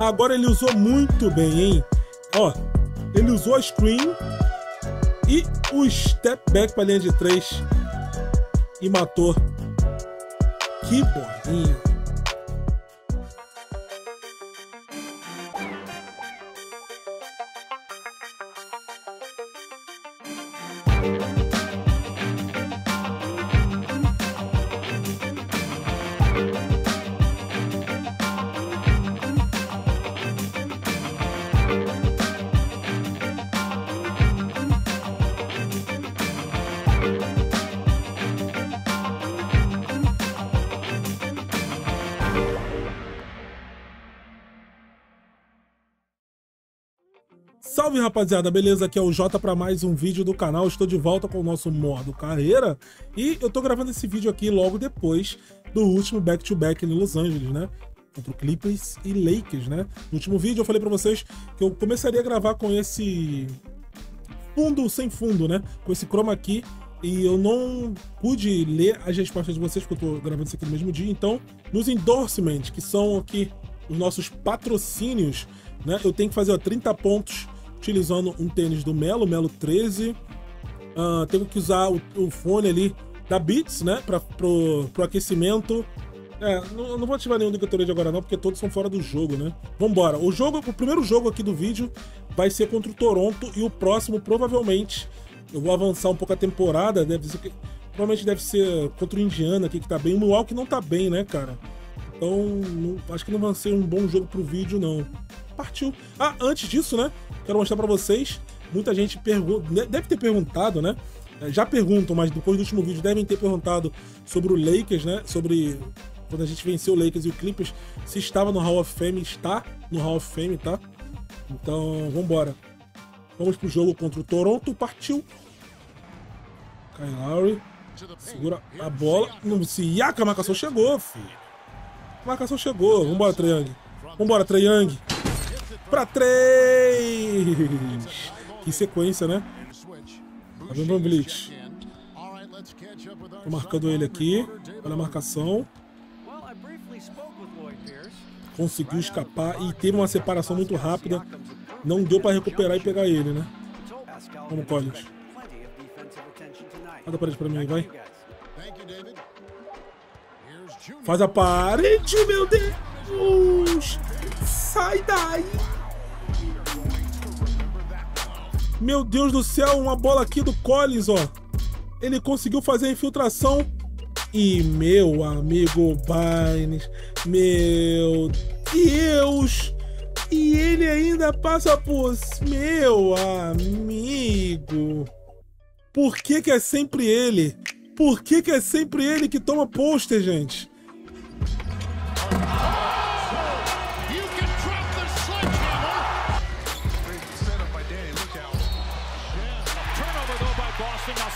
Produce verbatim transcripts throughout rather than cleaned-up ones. Agora ele usou muito bem, hein? Ó, ele usou a screen e o step back para a linha de três e matou. Que bolinha! Salve, rapaziada, beleza? Aqui é o Jota para mais um vídeo do canal. Estou de volta com o nosso modo carreira e eu tô gravando esse vídeo aqui logo depois do último back-to-back em Los Angeles, né? Contra o Clippers e Lakers, né? No último vídeo eu falei para vocês que eu começaria a gravar com esse fundo sem fundo, né? Com esse chroma key, e eu não pude ler as respostas de vocês porque eu tô gravando isso aqui no mesmo dia. Então, nos endorsements, que são aqui os nossos patrocínios, né? Eu tenho que fazer ó, trinta pontos utilizando um tênis do Melo, Melo treze. Uh, tenho que usar o, o fone ali da Beats, né? Pra, pro, pro aquecimento. É, não, não vou ativar nenhum do que eu tô de agora não, porque todos são fora do jogo, né? Vambora. O, jogo, o primeiro jogo aqui do vídeo vai ser contra o Toronto e o próximo, provavelmente, eu vou avançar um pouco a temporada. Deve ser, provavelmente deve ser contra o Indiana aqui, que tá bem. O Milwaukee não tá bem, né, cara? Então, não, acho que não vai ser um bom jogo pro vídeo, não. Partiu. Ah, antes disso, né? Quero mostrar pra vocês, muita gente pergunta, deve ter perguntado, né? Já perguntam, mas depois do último vídeo devem ter perguntado sobre o Lakers, né? Sobre quando a gente venceu o Lakers e o Clippers, se estava no Hall of Fame, está no Hall of Fame, tá? Então, vambora. Vamos pro jogo contra o Toronto, partiu. Kyle Lowry segura a bola. No Siakam, a marcação chegou, filho. A marcação chegou. Vambora, Trae Young. Vambora, Trae Young. Pra três! Que sequência, né? Tá vendo o VanVleet? Tô marcando ele aqui. Olha a marcação. Conseguiu escapar e teve uma separação muito rápida. Não deu pra recuperar e pegar ele, né? Vamos, Collins. Manda a parede pra mim aí, vai. Faz a parede, meu Deus! Sai daí! Meu Deus do céu, uma bola aqui do Collins, ó. Ele conseguiu fazer a infiltração. E meu amigo Barnes, meu Deus! E ele ainda passa por... Meu amigo! Por que que é sempre ele? Por que que é sempre ele que toma pôster, gente?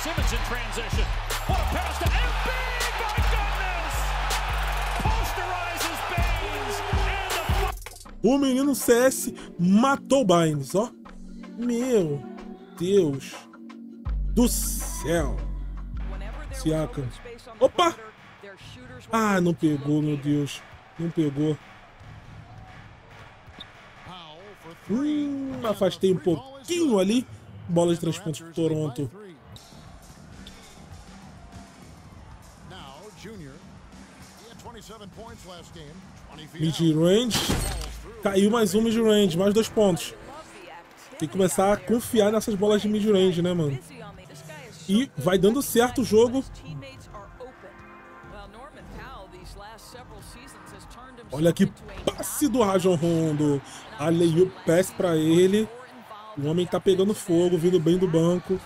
Simmons in transition. What a pass to Embiid! My goodness! Posterizes Barnes and the... O menino C S matou Barnes, ó. Meu Deus do céu. Siakam. Opa! Ah, não pegou, meu Deus. Não pegou. Hum, afastei um pouquinho ali. Bola de três pontos pro Toronto. Mid-range. Caiu mais um mid-range, mais dois pontos. Tem que começar a confiar nessas bolas de mid-range, né, mano? E vai dando certo o jogo. Olha que passe do Rajon Rondo. Alley-oop pass pra ele. O homem tá pegando fogo, vindo bem do banco.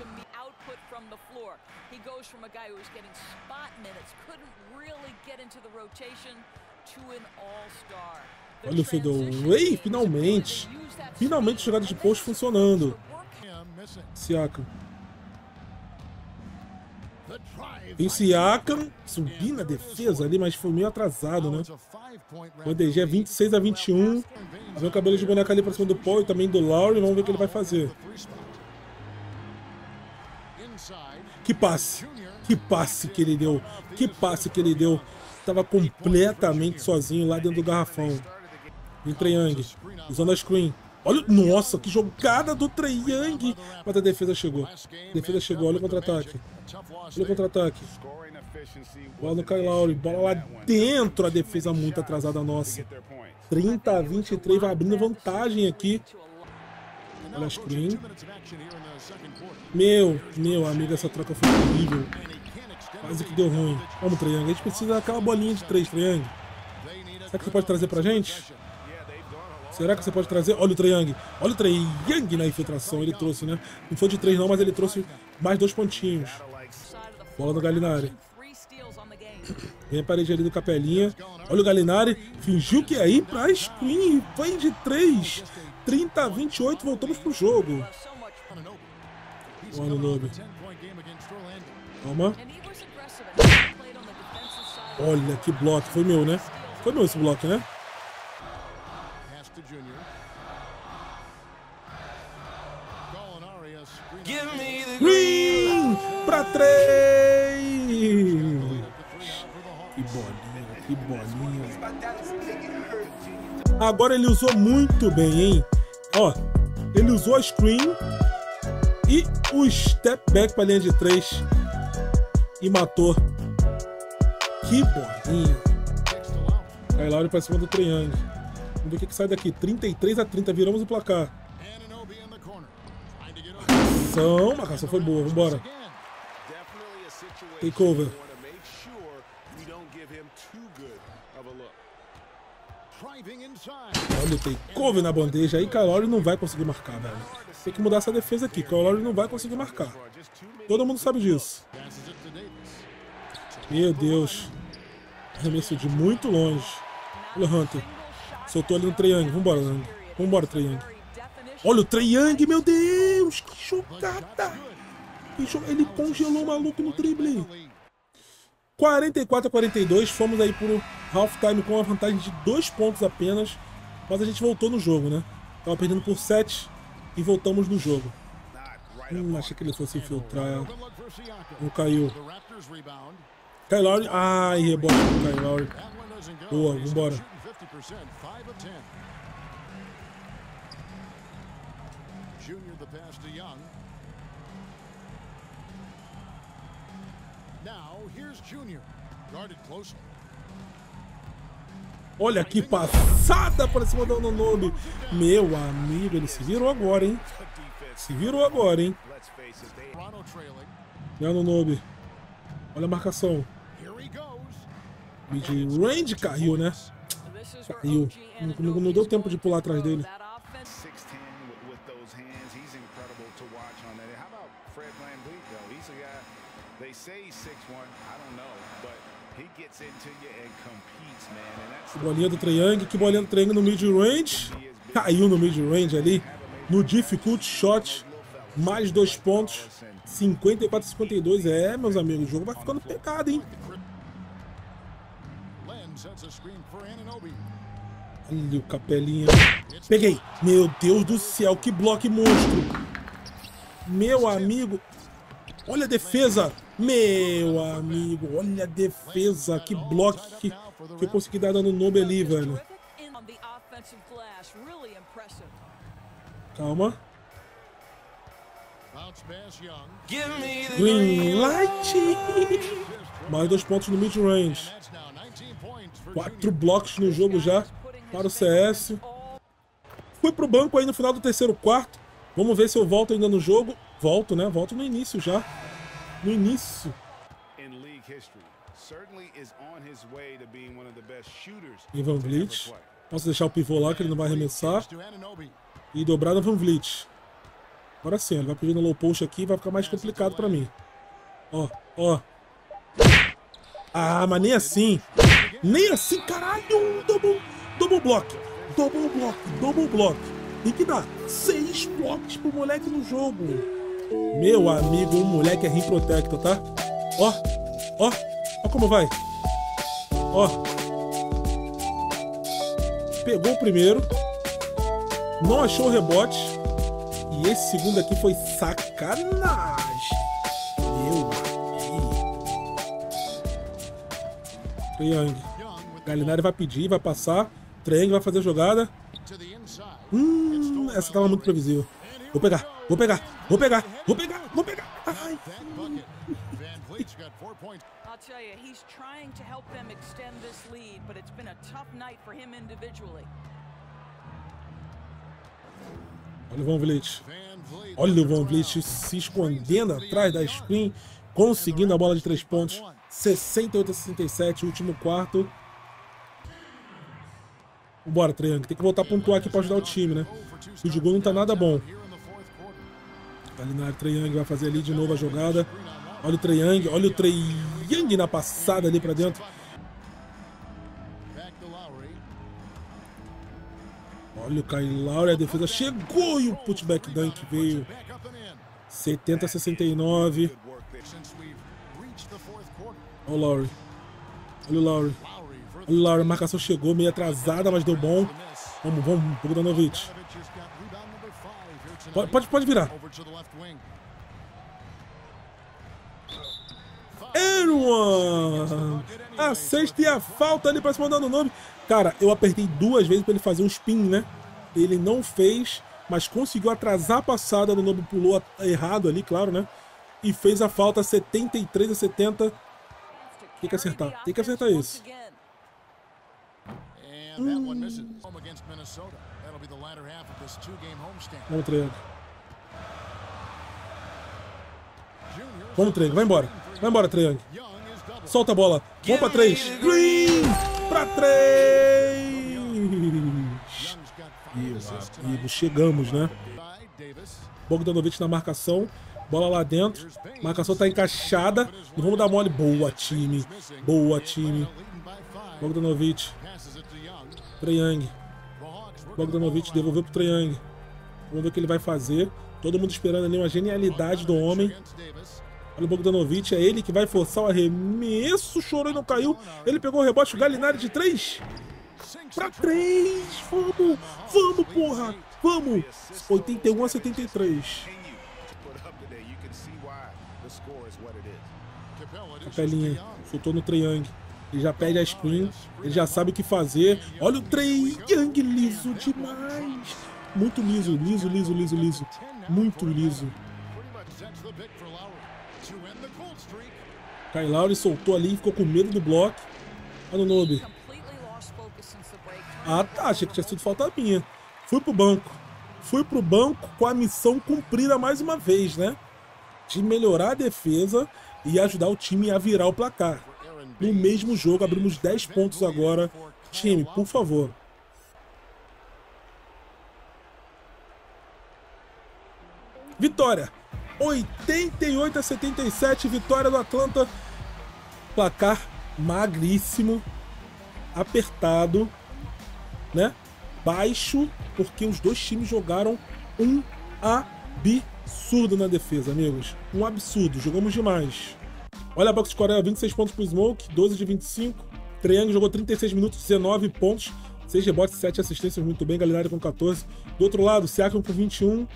Olha o Fedor. Ei, finalmente! Finalmente jogada de post funcionando. Siakam. Tem o Siakam. Subi na defesa ali, mas foi meio atrasado, né? O D G é vinte e seis a vinte e um. Vem o cabelo de boneca ali pra cima do Paul e também do Lowry. Vamos ver o que ele vai fazer. Que passe! Que passe que ele deu! Que passe que ele deu! Estava completamente sozinho lá dentro do garrafão. Vem Trae Young, usando a screen. Olha, nossa, que jogada do Trae Young. Mas a defesa chegou. A defesa chegou, olha o contra-ataque. Olha o contra-ataque. Bola no Kyle Lowry, bola lá dentro. A defesa muito atrasada nossa. trinta a vinte e três, vai abrindo vantagem aqui. Olha a screen. Meu, meu amigo, essa troca foi horrível. Quase que deu ruim. Vamos, Trae Young, a gente precisa daquela bolinha de três, Trae Young. Será que você pode trazer pra gente? Será que você pode trazer? Olha o Trae Young. Olha o Trae Young na infiltração. Ele trouxe, né? Não foi de três não, mas ele trouxe mais dois pontinhos. Bola do Gallinari. Vem a parede ali do Capelinha. Olha o Gallinari. Fingiu que ia ir pra screen. Foi de três. trinta a vinte e oito. Voltamos pro jogo. O Anunoby. Calma. Olha que bloco. Foi meu, né? Foi meu esse bloco, né? Green para três! Que bolinha, que bolinha. Agora ele usou muito bem, hein? Ó, ele usou a screen e o step back para a linha de três e matou. Que bolinha. Kyle Lowry para cima do Trae Young. Vamos ver o que, que sai daqui. trinta e três a trinta, viramos o placar. Marcação, marcação foi boa, vambora. Takeover. Olha o takeover na bandeja aí, Kyle Lowry não vai conseguir marcar, velho. Tem que mudar essa defesa aqui, Kyle Lowry não vai conseguir marcar. Todo mundo sabe disso. Meu Deus. Arremesso de muito longe. Olha o Hunter. Soltou ali no Trae Young. Vambora, Trae Young. Vambora, Trae Young. Olha o Trae Young, meu Deus! Que jogada! Ele congelou o maluco no drible. quarenta e quatro a quarenta e dois. Fomos aí pro halftime com uma vantagem de dois pontos apenas. Mas a gente voltou no jogo, né? Tava perdendo por sete e voltamos no jogo. Hum, achei que ele fosse infiltrar. Não caiu. Kyle Lowry. Ai, rebote do Kyle Lowry. Boa, vambora. Junior the pass to Young. Now here's Junior. Guarded closely. Olha que passada para cima do Anunoby. Meu amigo, ele se virou agora, hein? Se virou agora, hein? E Anunoby. Olha a marcação. Mid-range caiu, né? Caiu. Não, não deu tempo de pular atrás dele. Que bolinha do Trae Young, que bolinha do Trae Young no mid-range. Caiu no mid-range ali. No difficult shot. Mais dois pontos. cinquenta e quatro a cinquenta e dois. É, meus amigos, o jogo vai ficando pegado, hein? Olha o Capelinha. Peguei. Meu Deus do céu, que bloco monstro. Meu amigo. Olha a defesa. Meu amigo, olha a defesa. Que bloco que, que eu consegui dar no Anunoby ali, velho. Calma. Green light. Mais dois pontos no mid-range. Quatro blocos no jogo já para o C S. Fui pro banco aí no final do terceiro quarto. Vamos ver se eu volto ainda no jogo. Volto, né? Volto no início já. No início. E VanVleet. Posso deixar o pivô lá que ele não vai arremessar. E dobrar no VanVleet. Agora sim, ele vai pedir no low post aqui e vai ficar mais complicado pra mim. Ó, ó. Ah, mas nem assim. Nem assim, caralho. Double, double block. Double block, double block. Tem que dar seis blocos pro moleque no jogo. Meu amigo, o moleque é rim protector, tá? Ó, ó, ó como vai. Ó. Pegou o primeiro. Não achou o rebote. E esse segundo aqui foi sacanagem. Meu amigo. Trae Young. Gallinari vai pedir, vai passar. Trae Young vai fazer a jogada. Hum, essa tava muito previsível. Vou pegar, vou pegar, vou pegar, vou pegar, vou pegar. Ai. I'll tell you, he's trying to help them extend this lead, but it's been a tough night for him individually. Olha o VanVleet. Olha o VanVleet se escondendo atrás da screen, conseguindo a bola de três pontos. sessenta e oito a sessenta e sete, último quarto. Bora, Trae Young. Tem que voltar a pontuar aqui para ajudar o time, né? O de gol não tá nada bom. Gallinari, Trae Young vai fazer ali de novo a jogada. Olha o Trae Young, olha o Trae Young na passada ali para dentro. Olha o Kyle Lowry, a defesa chegou e o putback dunk veio. setenta a sessenta e nove. Olha o Lowry. Olha o Lowry. Olha o Lowry, a marcação chegou, meio atrasada, mas deu bom. Vamos, vamos, Bogdanović. Pode, pode, pode virar. Aaron! A sexta e a falta ali pra cima do Anunoby. Cara, eu apertei duas vezes pra ele fazer um spin, né? Ele não fez, mas conseguiu atrasar a passada. Anunoby pulou errado ali, claro, né? E fez a falta, setenta e três a setenta. Tem que acertar, tem que acertar isso. Hum. Vamos, Trae Young. Vamos, Trae Young, vai embora. Vai embora, Trae Young. Solta a bola. Vamos pra três. Green! Pra três! E, amigo, chegamos, né? Bogdanović na marcação. Bola lá dentro. Marcação tá encaixada. Não vamos dar mole. Boa, time. Boa, time. Bogdanović. Trae Young. Bogdanović devolveu pro Trae Young. Vamos ver o que ele vai fazer. Todo mundo esperando ali uma genialidade do homem. Olha o Bogdanović, é ele que vai forçar o arremesso. Chorou e não caiu. Ele pegou o rebote, o Gallinari de três. Pra três. Vamos, vamos, porra. Vamos. oitenta e um a setenta e três. A pelinha. Soltou no Trae Young. Ele já pede a screen. Ele já sabe o que fazer. Olha o Trae Young liso demais. Muito liso, liso, liso, liso, liso. Muito liso. Kyle Lowry soltou ali, ficou com medo do bloco. Anunoby. Ah, tá, achei que tinha sido falta minha. Fui pro banco. Fui pro banco com a missão cumprida mais uma vez, né? De melhorar a defesa e ajudar o time a virar o placar. No mesmo jogo, abrimos dez pontos agora. Time, por favor. Vitória! oitenta e oito a setenta e sete, vitória do Atlanta. Placar magríssimo, apertado, né? Baixo, porque os dois times jogaram um absurdo na defesa, amigos. Um absurdo, jogamos demais. Olha a box de Coreia, vinte e seis pontos pro Smoke, doze de vinte e cinco. Trae Young jogou trinta e seis minutos, dezenove pontos, seis rebotes, sete assistências, muito bem. Gallinari com quatorze. Do outro lado, Siakam com vinte e um.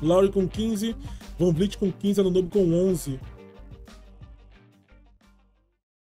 Lowry com quinze, VanVleet com quinze, Anunoby com onze.